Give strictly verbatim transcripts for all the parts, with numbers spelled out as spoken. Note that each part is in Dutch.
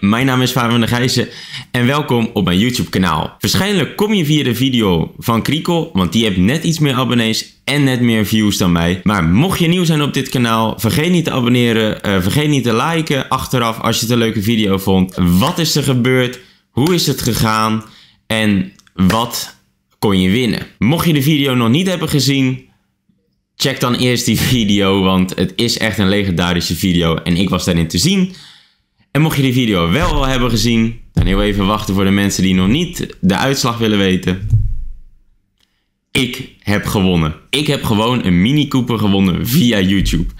mijn naam is Fabian Gijze en welkom op mijn YouTube kanaal. Waarschijnlijk kom je via de video van Kriekel, want die heeft net iets meer abonnees en net meer views dan mij. Maar mocht je nieuw zijn op dit kanaal, vergeet niet te abonneren, uh, vergeet niet te liken achteraf als je het een leuke video vond. Wat is er gebeurd? Hoe is het gegaan? En wat kon je winnen? Mocht je de video nog niet hebben gezien, check dan eerst die video, want het is echt een legendarische video en ik was daarin te zien. En mocht je die video wel al hebben gezien, dan heel even wachten voor de mensen die nog niet de uitslag willen weten. Ik heb gewonnen. Ik heb gewoon een Mini Cooper gewonnen via YouTube.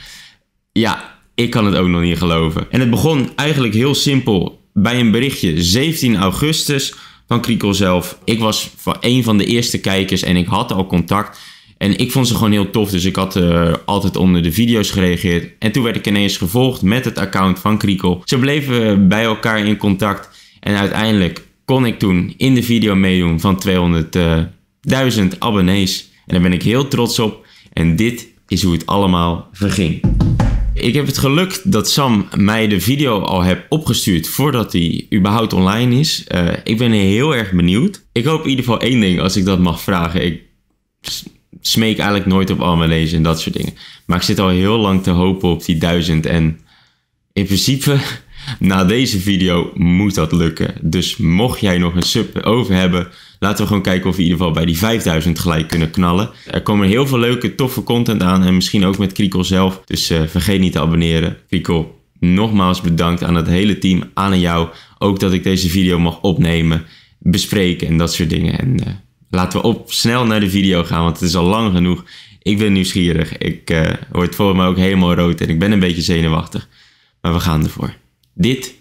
Ja, ik kan het ook nog niet geloven. En het begon eigenlijk heel simpel bij een berichtje zeventien augustus van Kriekel zelf. Ik was van een van de eerste kijkers en ik had al contact. En ik vond ze gewoon heel tof, dus ik had uh, altijd onder de video's gereageerd. En toen werd ik ineens gevolgd met het account van Kriekel. Ze bleven bij elkaar in contact. En uiteindelijk kon ik toen in de video meedoen van tweehonderdduizend abonnees. En daar ben ik heel trots op. En dit is hoe het allemaal verging. Ik heb het geluk dat Sam mij de video al heeft opgestuurd voordat die überhaupt online is. Uh, ik ben heel erg benieuwd. Ik hoop in ieder geval één ding als ik dat mag vragen. Ik smeek eigenlijk nooit op abonnees en dat soort dingen. Maar ik zit al heel lang te hopen op die duizend. En in principe, na deze video moet dat lukken. Dus mocht jij nog een sub over hebben, laten we gewoon kijken of we in ieder geval bij die vijfduizend gelijk kunnen knallen. Er komen heel veel leuke, toffe content aan. En misschien ook met Kriekel zelf. Dus uh, vergeet niet te abonneren. Kriekel, nogmaals bedankt aan het hele team. Aan en jou. Ook dat ik deze video mag opnemen, bespreken en dat soort dingen. En uh, laten we op snel naar de video gaan, want het is al lang genoeg. Ik ben nieuwsgierig. Ik uh, word voor mij ook helemaal rood en ik ben een beetje zenuwachtig. Maar we gaan ervoor. Dit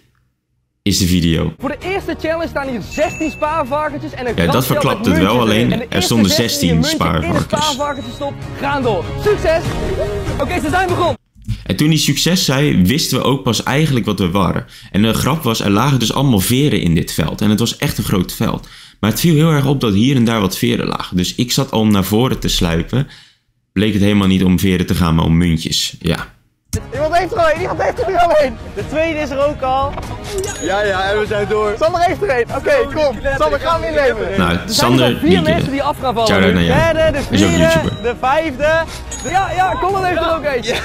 is de video. Voor de eerste challenge staan hier zestien spaarvarkentjes en een ja, dat verklapt het wel, alleen er stonden zestien spaarvarkentjes. Gaan door. Succes! Oké, okay, ze zijn begonnen. En toen die succes zei, wisten we ook pas eigenlijk wat we waren. En de grap was, er lagen dus allemaal veren in dit veld. En het was echt een groot veld. Maar het viel heel erg op dat hier en daar wat veren lagen. Dus ik zat al om naar voren te sluipen. Bleek het helemaal niet om veren te gaan, maar om muntjes. Ja. Iemand heeft er al een, iemand heeft er al een. De tweede is er ook al. Ja, ja, en we zijn door. Sander heeft er een. Oké, okay, kom. Sander, gaan we inleveren. Nou, Sander, er vier mensen die af gaan vallen. Ciao, de derde, de vierde, de vijfde. Ja, ja, Colin heeft er ook eentje.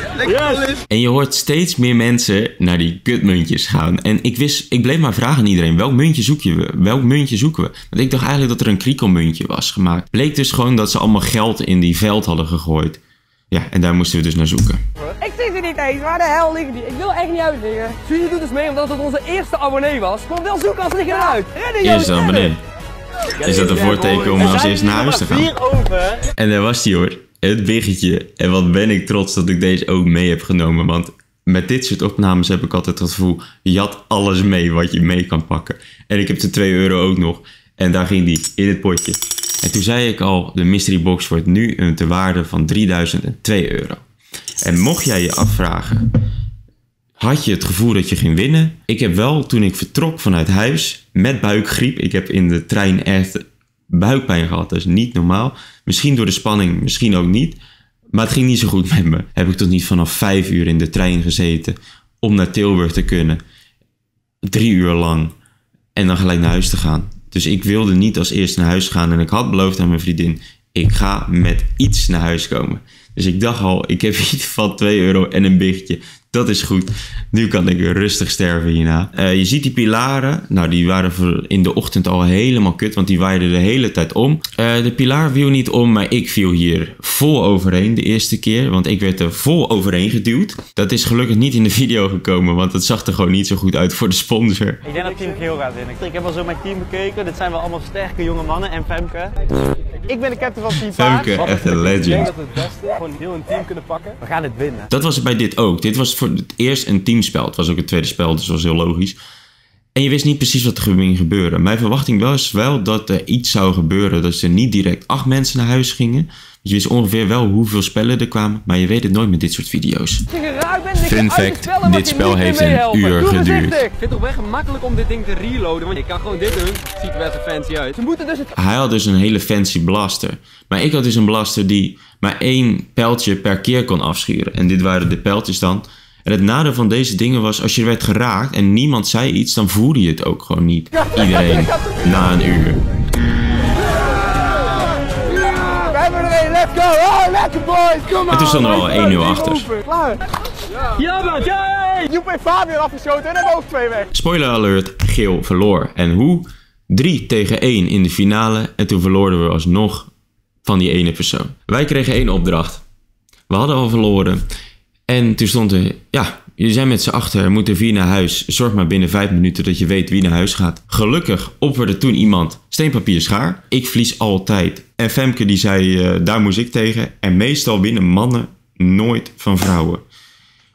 Yes. En je hoort steeds meer mensen naar die kutmuntjes gaan. En ik wist, ik bleef maar vragen aan iedereen, welk muntje zoek je? Welk muntje zoeken we? Want ik dacht eigenlijk dat er een kriekelmuntje was gemaakt. Bleek dus gewoon dat ze allemaal geld in die veld hadden gegooid. Ja, en daar moesten we dus naar zoeken. Ik zit er niet eens, waar de hel liggen die? Ik wil echt niet uitleggen. Jullie doet dus mee omdat het onze eerste abonnee was. Kom wel zoeken als liggen eruit. Redden, eerste abonnee. Ja, is dat een voorteken om als eerst naar huis te gaan? Over. En daar was die hoor, het biggetje. En wat ben ik trots dat ik deze ook mee heb genomen. Want met dit soort opnames heb ik altijd het gevoel, je had alles mee wat je mee kan pakken. En ik heb de twee euro ook nog. En daar ging die in het potje. En toen zei ik al, de mystery box wordt nu een te waarde van drieduizend twee euro. En mocht jij je afvragen, had je het gevoel dat je ging winnen? Ik heb wel, toen ik vertrok vanuit huis, met buikgriep. Ik heb in de trein echt buikpijn gehad, dat is niet normaal. Misschien door de spanning, misschien ook niet. Maar het ging niet zo goed met me. Heb ik tot niet vanaf vijf uur in de trein gezeten om naar Tilburg te kunnen. Drie uur lang. En dan gelijk naar huis te gaan. Dus ik wilde niet als eerste naar huis gaan. En ik had beloofd aan mijn vriendin, ik ga met iets naar huis komen. Dus ik dacht al, ik heb in ieder geval twee euro en een biggetje. Dat is goed. Nu kan ik rustig sterven hierna. Uh, je ziet die pilaren. Nou, die waren in de ochtend al helemaal kut. Want die waaiden de hele tijd om. Uh, de pilaar viel niet om, maar ik viel hier vol overheen de eerste keer. Want ik werd er vol overheen geduwd. Dat is gelukkig niet in de video gekomen. Want het zag er gewoon niet zo goed uit voor de sponsor. Ik denk dat Team Geel gaat winnen. Ik heb al zo mijn team bekeken. Dit zijn wel allemaal sterke jonge mannen. En Femke. Ik ben de captain van Team Paard. Femke, echt een legend. Ik denk dat we het beste gewoon heel een team kunnen pakken. We gaan dit winnen. Dat was het bij dit ook. Dit was voor het eerst een teamspel. Het was ook het tweede spel, dus dat was heel logisch. En je wist niet precies wat er ging gebeuren. Mijn verwachting was wel dat er iets zou gebeuren. Dat ze niet direct acht mensen naar huis gingen. Dus je wist ongeveer wel hoeveel spellen er kwamen. Maar je weet het nooit met dit soort video's. Fun fact, dit spel heeft een uur geduurd. Ik vind het toch wel gemakkelijk om dit ding te reloaden. Want ik kan gewoon dit doen. Het ziet er wel zo fancy uit. Ze moeten dus het... Hij had dus een hele fancy blaster. Maar ik had dus een blaster die maar één pijltje per keer kon afschieten. En dit waren de pijltjes dan. En het nadeel van deze dingen was, als je werd geraakt en niemand zei iets, dan voelde je het ook gewoon niet. Iedereen na een uur. Het is dan er al één nul achter. Ja, man, jij! Joep heeft Fabian afgeschoten en hebben ook twee weg. Spoiler alert, Geel verloor. En hoe? drie tegen één in de finale en toen verloorden we alsnog van die ene persoon. Wij kregen één opdracht. We hadden al verloren. En toen stond er, ja, jullie zijn met z'n achter, moeten vier naar huis. Zorg maar binnen vijf minuten dat je weet wie naar huis gaat. Gelukkig opperde toen iemand steen, papier, schaar. Ik verlies altijd. En Femke die zei, uh, daar moest ik tegen. En meestal winnen mannen nooit van vrouwen.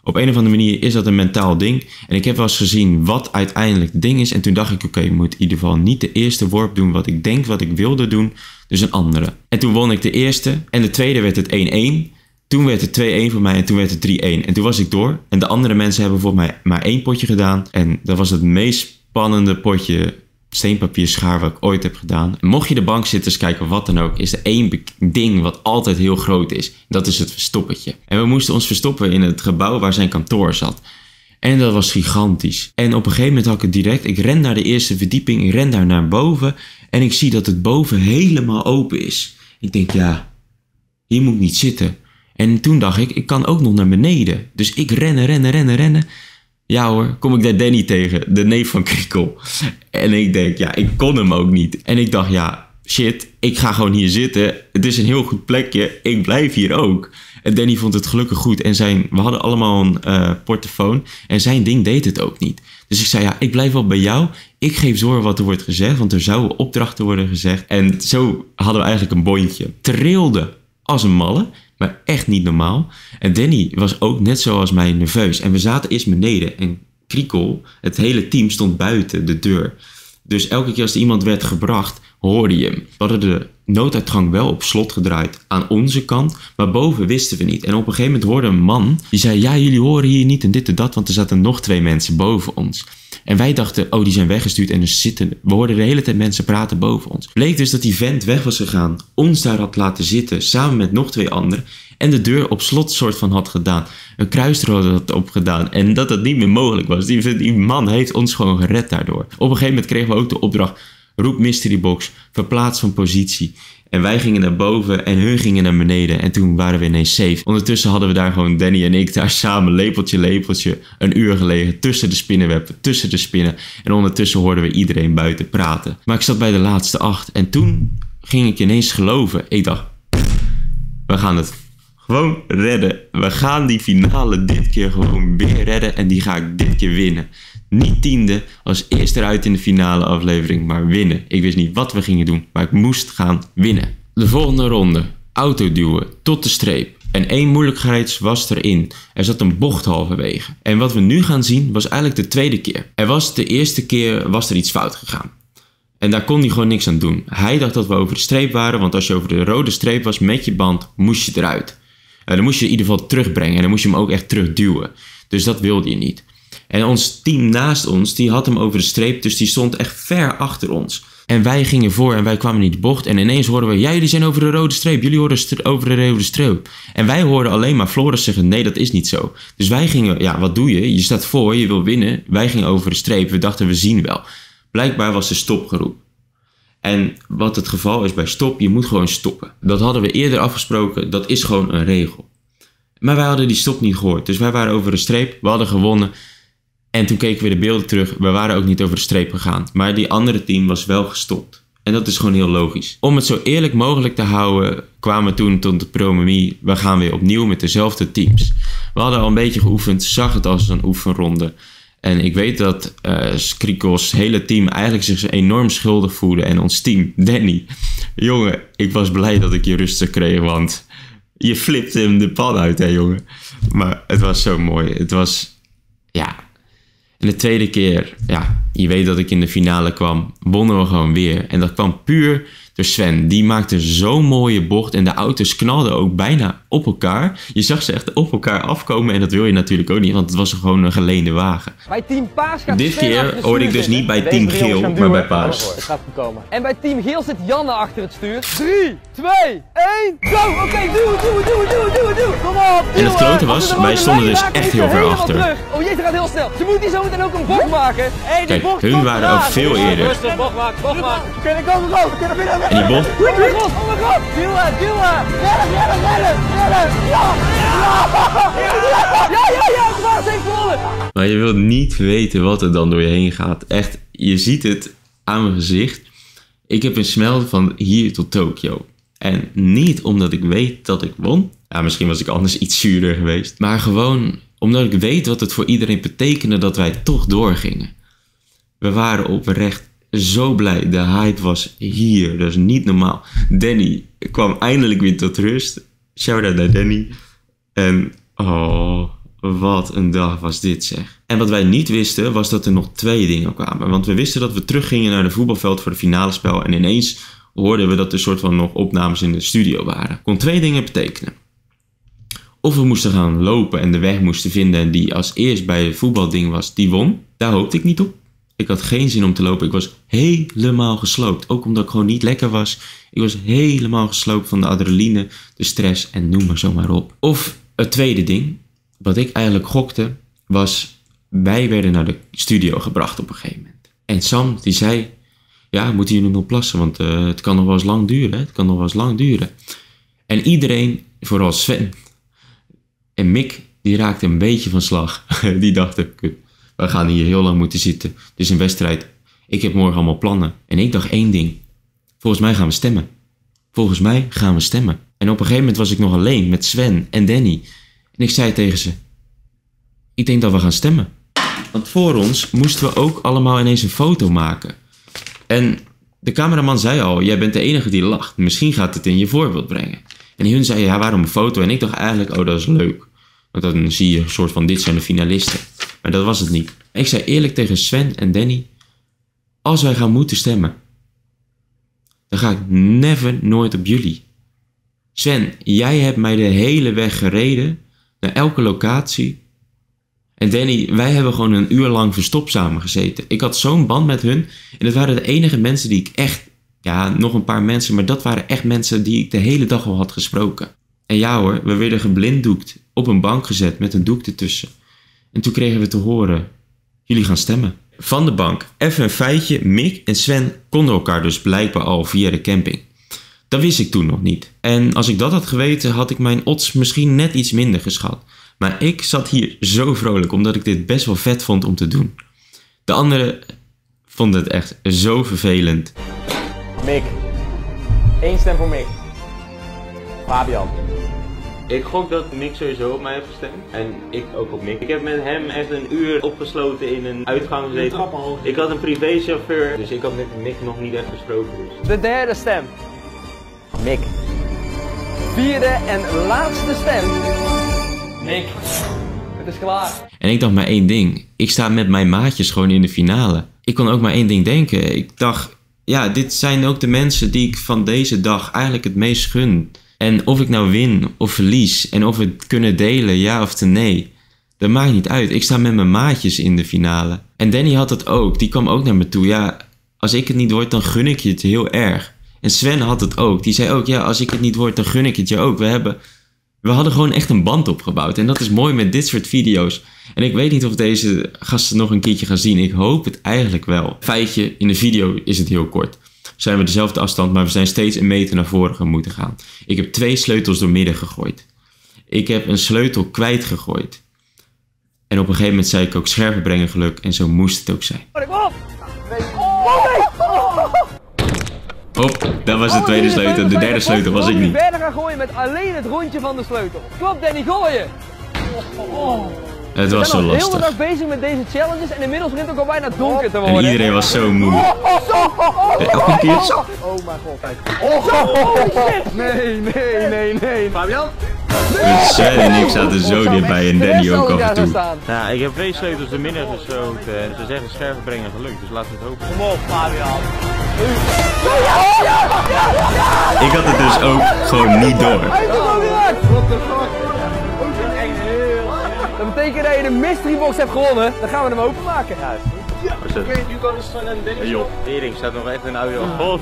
Op een of andere manier is dat een mentaal ding. En ik heb wel eens gezien wat uiteindelijk het ding is. En toen dacht ik, oké, okay, ik moet in ieder geval niet de eerste worp doen wat ik denk, wat ik wilde doen. Dus een andere. En toen won ik de eerste. En de tweede werd het één één. Toen werd het twee één voor mij en toen werd het drie één. En toen was ik door. En de andere mensen hebben volgens mij maar één potje gedaan. En dat was het meest spannende potje steenpapier schaar wat ik ooit heb gedaan. En mocht je de bank zitten eens kijken, wat dan ook, is er één ding wat altijd heel groot is. Dat is het verstoppertje. En we moesten ons verstoppen in het gebouw waar zijn kantoor zat. En dat was gigantisch. En op een gegeven moment had ik het direct. Ik ren naar de eerste verdieping. Ik ren daar naar boven. En ik zie dat het boven helemaal open is. Ik denk, ja, hier moet ik niet zitten. En toen dacht ik, ik kan ook nog naar beneden. Dus ik rennen, rennen, rennen, rennen. Ja hoor, kom ik daar Danny tegen, de neef van Kriekel. En ik denk, ja, ik kon hem ook niet. En ik dacht, ja, shit, ik ga gewoon hier zitten. Het is een heel goed plekje, ik blijf hier ook. En Danny vond het gelukkig goed. En zijn, we hadden allemaal een uh, portofoon. En zijn ding deed het ook niet. Dus ik zei, ja, ik blijf wel bij jou. Ik geef zorgen wat er wordt gezegd, want er zouden opdrachten worden gezegd. En zo hadden we eigenlijk een bondje. Trilde als een malle. Maar echt niet normaal. En Danny was ook net zoals mij nerveus. En we zaten eerst beneden. En Kriekel, het hele team, stond buiten de deur. Dus elke keer als er iemand werd gebracht, hoorde je hem. We hadden de nooduitgang wel op slot gedraaid aan onze kant. Maar boven wisten we niet. En op een gegeven moment hoorde een man. Die zei, ja, jullie horen hier niet en dit en dat. Want er zaten nog twee mensen boven ons. En wij dachten, oh, die zijn weggestuurd en dus zitten. We hoorden de hele tijd mensen praten boven ons. Bleek dus dat die vent weg was gegaan, ons daar had laten zitten, samen met nog twee anderen. En de deur op slot soort van had gedaan. Een kruisrode had opgedaan. En dat dat niet meer mogelijk was. Die, die man heeft ons gewoon gered daardoor. Op een gegeven moment kregen we ook de opdracht, roep mystery box, verplaats van positie. En wij gingen naar boven en hun gingen naar beneden. En toen waren we ineens safe. Ondertussen hadden we daar gewoon Danny en ik daar samen lepeltje, lepeltje. Een uur gelegen tussen de spinnenwebben, tussen de spinnen. En ondertussen hoorden we iedereen buiten praten. Maar ik zat bij de laatste acht. En toen ging ik ineens geloven. Ik dacht, we gaan het gewoon redden. We gaan die finale dit keer gewoon weer redden. En die ga ik dit keer winnen. Niet tiende, als eerste eruit in de finale aflevering, maar winnen. Ik wist niet wat we gingen doen, maar ik moest gaan winnen. De volgende ronde. Autoduwen tot de streep. En één moeilijkheid was erin. Er zat een bocht halverwege. En wat we nu gaan zien was eigenlijk de tweede keer. Er was de eerste keer was er iets fout gegaan. En daar kon hij gewoon niks aan doen. Hij dacht dat we over de streep waren, want als je over de rode streep was met je band, moest je eruit. En dan moest je in ieder geval terugbrengen en dan moest je hem ook echt terugduwen. Dus dat wilde je niet. En ons team naast ons, die had hem over de streep, dus die stond echt ver achter ons. En wij gingen voor en wij kwamen in de bocht en ineens hoorden we, ja, jullie zijn over de rode streep, jullie horen over de rode streep. En wij hoorden alleen maar Floris zeggen, nee, dat is niet zo. Dus wij gingen, ja, wat doe je? Je staat voor, je wil winnen. Wij gingen over de streep, we dachten, we zien wel. Blijkbaar was er stopgeroep. En wat het geval is bij stop, je moet gewoon stoppen. Dat hadden we eerder afgesproken, dat is gewoon een regel. Maar wij hadden die stop niet gehoord, dus wij waren over de streep, we hadden gewonnen. En toen keken we de beelden terug. We waren ook niet over de streep gegaan. Maar die andere team was wel gestopt. En dat is gewoon heel logisch. Om het zo eerlijk mogelijk te houden, kwamen we toen tot de promemie. We gaan weer opnieuw met dezelfde teams. We hadden al een beetje geoefend. Zag het als een oefenronde. En ik weet dat uh, Kriekels hele team eigenlijk zich enorm schuldig voelde. En ons team, Danny. Jongen, ik was blij dat ik je rustig kreeg. Want je flipte hem de pan uit, hè jongen. Maar het was zo mooi. Het was, ja... En de tweede keer, ja, je weet dat ik in de finale kwam, wonnen we gewoon weer. En dat kwam puur door Sven. Die maakte zo'n mooie bocht en de auto's knalden ook bijna op elkaar. Je zag ze echt op elkaar afkomen en dat wil je natuurlijk ook niet, want het was gewoon een geleende wagen. Bij team Paars gaat Dit keer hoorde ik dus niet bij team Geel, maar bij Paars. Het gaat goed komen. En bij team Geel zit Janne achter het stuur. drie, twee, één, go! Oké, doe het, doe het, doe het, doe het, doe het, doe het! Kom op! En het klote was, wij stonden dus echt heel ver achter. Oh jee, het gaat heel snel. Ze moeten hier zo meteen ook een bocht maken. Kijk, hun waren ook veel eerder. Rustig, bocht maken, bocht maken. Kunnen komen, komen, kunnen binnen. En die bocht. Oh mijn god, oh mijn god! Duwen, duwen! Rennen, rennen, rennen, rennen! Ja! Ja! Ja, ja, ja! Het was even rollen! Maar je wilt niet weten wat er dan door je heen gaat. Echt, je ziet het aan mijn gezicht. Ik heb een smel van hier tot Tokio. En niet omdat ik weet dat ik won. Ja, misschien was ik anders iets zuurder geweest. Maar gewoon omdat ik weet wat het voor iedereen betekende dat wij toch doorgingen. We waren oprecht zo blij. De hype was hier. Dat is niet normaal. Danny kwam eindelijk weer tot rust. Shout-out naar Danny. En oh, wat een dag was dit zeg. En wat wij niet wisten was dat er nog twee dingen kwamen. Want we wisten dat we teruggingen naar de voetbalveld voor de finale spel. En ineens hoorden we dat er soort van nog opnames in de studio waren. Kon twee dingen betekenen. Of we moesten gaan lopen en de weg moesten vinden. En die als eerst bij het voetbalding was, die won. Daar hoopte ik niet op. Ik had geen zin om te lopen. Ik was helemaal gesloopt. Ook omdat ik gewoon niet lekker was. Ik was helemaal gesloopt van de adrenaline, de stress en noem maar zo maar op. Of het tweede ding, wat ik eigenlijk gokte, was wij werden naar de studio gebracht op een gegeven moment. En Sam die zei, ja, moeten jullie nog plassen? Want uh, het kan nog wel eens lang duren. Het kan nog wel eens lang duren. En iedereen, vooral Sven en Mik, die raakte een beetje van slag. Die dachten, we gaan hier heel lang moeten zitten. Het is een wedstrijd. Ik heb morgen allemaal plannen. En ik dacht één ding. Volgens mij gaan we stemmen. Volgens mij gaan we stemmen. En op een gegeven moment was ik nog alleen met Sven en Danny. En ik zei tegen ze, ik denk dat we gaan stemmen. Want voor ons moesten we ook allemaal ineens een foto maken. En de cameraman zei al, jij bent de enige die lacht. Misschien gaat het in je voorbeeld brengen. En hun zei, ja, waarom een foto? En ik dacht eigenlijk, oh, dat is leuk. Want dan zie je een soort van, dit zijn de finalisten. Maar dat was het niet. Ik zei eerlijk tegen Sven en Danny, als wij gaan moeten stemmen, dan ga ik never nooit op jullie. Sven, jij hebt mij de hele weg gereden naar elke locatie. En Danny, wij hebben gewoon een uur lang verstopt samen gezeten. Ik had zo'n band met hun. En dat waren de enige mensen die ik echt... Ja, nog een paar mensen. Maar dat waren echt mensen die ik de hele dag al had gesproken. En ja hoor, we werden geblinddoekt. Op een bank gezet met een doek ertussen. En toen kregen we te horen, jullie gaan stemmen. Van de bank, even een feitje. Mik en Sven konden elkaar dus blijkbaar al via de camping. Dat wist ik toen nog niet. En als ik dat had geweten, had ik mijn odds misschien net iets minder geschat. Maar ik zat hier zo vrolijk, omdat ik dit best wel vet vond om te doen. De anderen vonden het echt zo vervelend. Mik. Eén stem voor Mik. Fabian. Ik gok dat Mik sowieso op mij heeft gestemd. En ik ook op Mik. Ik heb met hem echt een uur opgesloten in een uitgang gezeten. Ik had een privéchauffeur, dus ik had met Mik nog niet echt gesproken. Dus. De derde stem. Mik. Vierde en laatste stem. Mik. Het is klaar. En ik dacht maar één ding. Ik sta met mijn maatjes gewoon in de finale. Ik kon ook maar één ding denken. Ik dacht, ja, dit zijn ook de mensen die ik van deze dag eigenlijk het meest gun. En of ik nou win of verlies en of we het kunnen delen, ja of nee, dat maakt niet uit. Ik sta met mijn maatjes in de finale. En Danny had dat ook, die kwam ook naar me toe. Ja, als ik het niet word, dan gun ik je het heel erg. En Sven had het ook, die zei ook, ja, als ik het niet word, dan gun ik het je ook. We hebben, we hadden gewoon echt een band opgebouwd en dat is mooi met dit soort video's. En ik weet niet of deze gasten nog een keertje gaan zien, ik hoop het eigenlijk wel. Feitje, in de video is het heel kort. Zijn we dezelfde afstand, maar we zijn steeds een meter naar voren moeten gaan. Ik heb twee sleutels doormidden gegooid. Ik heb een sleutel kwijtgegooid. En op een gegeven moment zei ik ook, scherven brengen geluk. En zo moest het ook zijn. Hop, dat was de tweede sleutel. De derde sleutel was ik niet. We gaan verder gaan gooien met alleen het rondje van de sleutel. Klopt, Danny, gooien! Het was zo lastig. Ik ben al heel de dag bezig met deze challenges en inmiddels begint het ook al bijna donker te worden. En iedereen was zo moe. Oh, oh, oh, oh, oh, oh, oh. Oh mijn god, kijk. Oh, oh, oh, nee, nee, nee, nee. Fabian? Sven en ik zaten zo dichtbij en Danny ook af en toe. Nou, ik heb twee sleutels de minder gesloten en ze zeggen scherven brengen geluk, dus laten we het hopen. Kom op, Fabian. Ik had het dus ook gewoon niet door. Dat betekent dat je de mystery box hebt gewonnen, dan gaan we hem openmaken. Ja, oké, nu kan het van een Danny. Joh, Erik staat nog echt een oude hoog.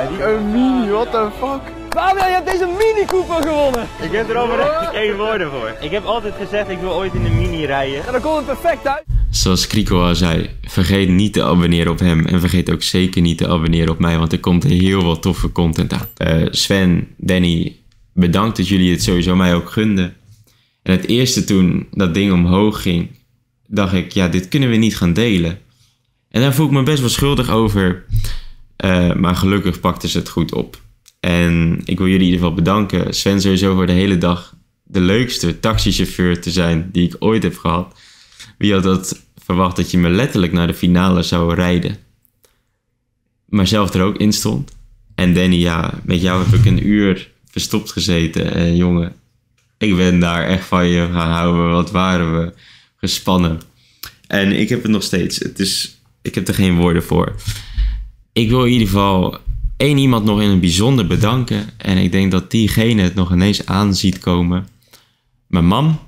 En die een mini, what the fuck? Fabian, je hebt deze Mini Cooper gewonnen! Ik heb er overal één woorden voor. Ik heb altijd gezegd, ik wil ooit in de Mini rijden. En dan komt het perfect uit. Zoals Kriekel al zei, vergeet niet te abonneren op hem. En vergeet ook zeker niet te abonneren op mij, want er komt heel wat toffe content aan. Uh, Sven, Danny, bedankt dat jullie het sowieso mij ook gunden. En het eerste toen dat ding omhoog ging, dacht ik, ja, dit kunnen we niet gaan delen. En daar voel ik me best wel schuldig over. Uh, maar gelukkig pakten ze het goed op. En ik wil jullie in ieder geval bedanken. Sven sowieso voor de hele dag de leukste taxichauffeur te zijn die ik ooit heb gehad. Wie had dat verwacht dat je me letterlijk naar de finale zou rijden. Maar zelf er ook in stond. En Danny, ja, met jou heb ik een uur verstopt gezeten. En jongen, ik ben daar echt van je gaan houden. Wat waren we gespannen. En ik heb het nog steeds. Het is, ik heb er geen woorden voor. Ik wil in ieder geval Eén iemand nog in het bijzonder bedanken. En ik denk dat diegene het nog ineens aan ziet komen. Mijn mam,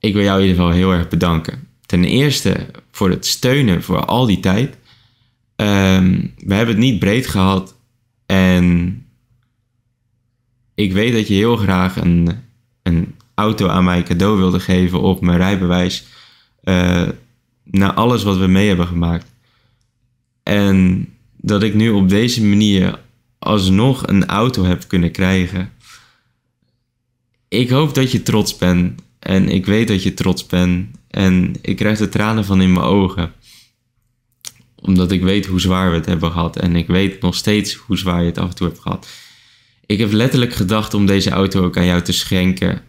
ik wil jou in ieder geval heel erg bedanken. Ten eerste voor het steunen voor al die tijd. Um, we hebben het niet breed gehad. En ik weet dat je heel graag een, een auto aan mij cadeau wilde geven op mijn rijbewijs. Uh, na alles wat we mee hebben gemaakt. En dat ik nu op deze manier alsnog een auto heb kunnen krijgen. Ik hoop dat je trots bent. En ik weet dat je trots bent. En ik krijg de tranen van in mijn ogen. Omdat ik weet hoe zwaar we het hebben gehad. En ik weet nog steeds hoe zwaar je het af en toe hebt gehad. Ik heb letterlijk gedacht om deze auto ook aan jou te schenken.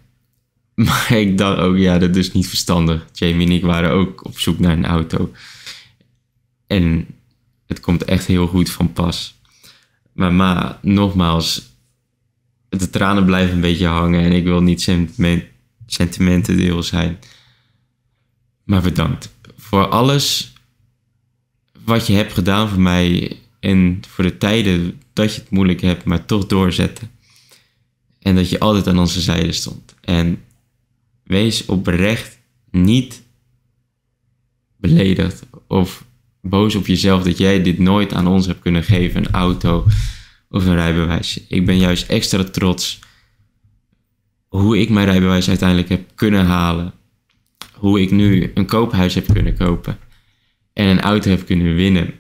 Maar ik dacht ook, ja, dat is niet verstandig. Jamie en ik waren ook op zoek naar een auto. En het komt echt heel goed van pas. Maar ma, nogmaals, de tranen blijven een beetje hangen en ik wil niet sentiment, sentimentendeel zijn. Maar bedankt voor alles wat je hebt gedaan voor mij en voor de tijden dat je het moeilijk hebt, maar toch doorzetten. En dat je altijd aan onze zijde stond. En wees oprecht niet beledigd of boos op jezelf dat jij dit nooit aan ons hebt kunnen geven, een auto of een rijbewijs. Ik ben juist extra trots hoe ik mijn rijbewijs uiteindelijk heb kunnen halen. Hoe ik nu een koophuis heb kunnen kopen en een auto heb kunnen winnen.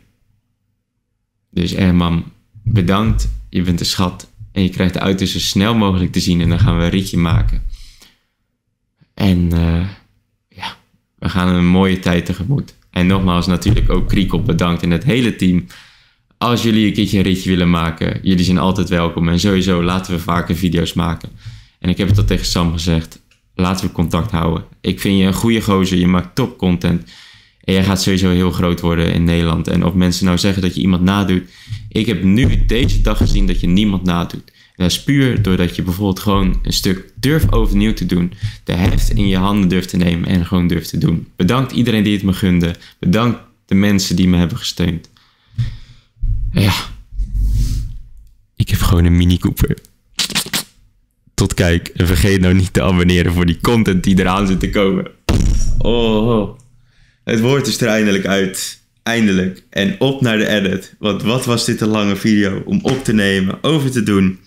Dus eh mam, bedankt. Je bent een schat en je krijgt de auto zo snel mogelijk te zien en dan gaan we een ritje maken. En uh, ja, we gaan een mooie tijd tegemoet. En nogmaals natuurlijk ook Kriekel bedankt en het hele team. Als jullie een keertje een ritje willen maken, jullie zijn altijd welkom. En sowieso laten we vaker video's maken. En ik heb het al tegen Sam gezegd, laten we contact houden. Ik vind je een goede gozer, je maakt top content. En jij gaat sowieso heel groot worden in Nederland. En of mensen nou zeggen dat je iemand nadoet. Ik heb nu deze dag gezien dat je niemand nadoet. En dat is puur doordat je bijvoorbeeld gewoon een stuk durf overnieuw te doen. De heft in je handen durft te nemen en gewoon durft te doen. Bedankt iedereen die het me gunde. Bedankt de mensen die me hebben gesteund. En ja, ik heb gewoon een Mini Cooper. Tot kijk. En vergeet nou niet te abonneren voor die content die eraan zit te komen. Oh, het woord is er eindelijk uit. Eindelijk. En op naar de edit. Want wat was dit een lange video om op te nemen, over te doen.